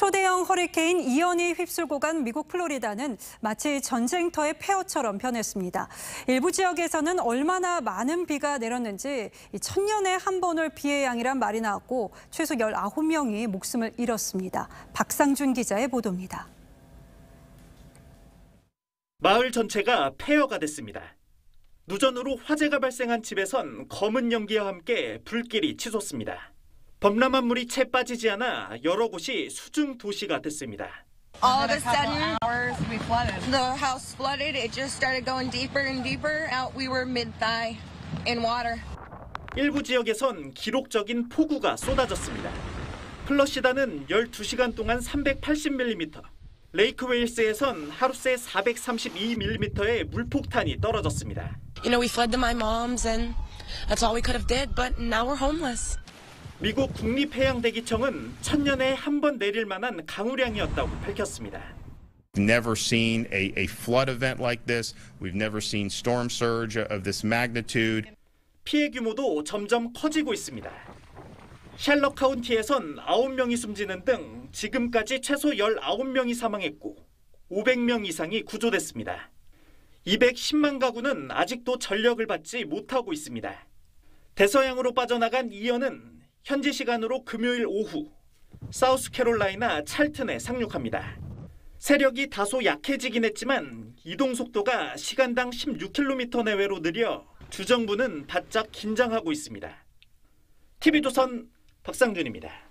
초대형 허리케인 이언이 휩쓸고 간 미국 플로리다는 마치 전쟁터의 폐허처럼 변했습니다. 일부 지역에서는 얼마나 많은 비가 내렸는지 1000년에 한 번 올 비의 양이란 말이 나왔고 최소 19명이 목숨을 잃었습니다. 박상준 기자의 보도입니다. 마을 전체가 폐허가 됐습니다. 누전으로 화재가 발생한 집에선 검은 연기와 함께 불길이 치솟습니다. 범람한 물이 채 빠지지 않아 여러 곳이 수중 도시가 됐습니다. All of a sudden, the house flooded. It just started going deeper and deeper. Out we were mid-thigh in water. 일부 지역에선 기록적인 폭우가 쏟아졌습니다. 플러시다는 12시간 동안 380mm, 레이크웨일스에선 하루 새 432mm의 물폭탄이 떨어졌습니다. You know, we fled to my mom's and that's all we could have did, but now we're homeless. 미국 국립해양대기청은 1000년에 한 번 내릴 만한 강우량이었다고 밝혔습니다. We've never seen a flood event like this. We've never seen storm surge of this magnitude. 피해 규모도 점점 커지고 있습니다. 샬럿 카운티에선 9명이 숨지는 등 지금까지 최소 19명이 사망했고 500명 이상이 구조됐습니다. 210만 가구는 아직도 전력을 받지 못하고 있습니다. 대서양으로 빠져나간 이언은 현지 시간으로 금요일 오후 사우스캐롤라이나 찰튼에 상륙합니다. 세력이 다소 약해지긴 했지만 이동 속도가 시간당 16km 내외로 느려 주정부는 바짝 긴장하고 있습니다. TV조선 박상준입니다.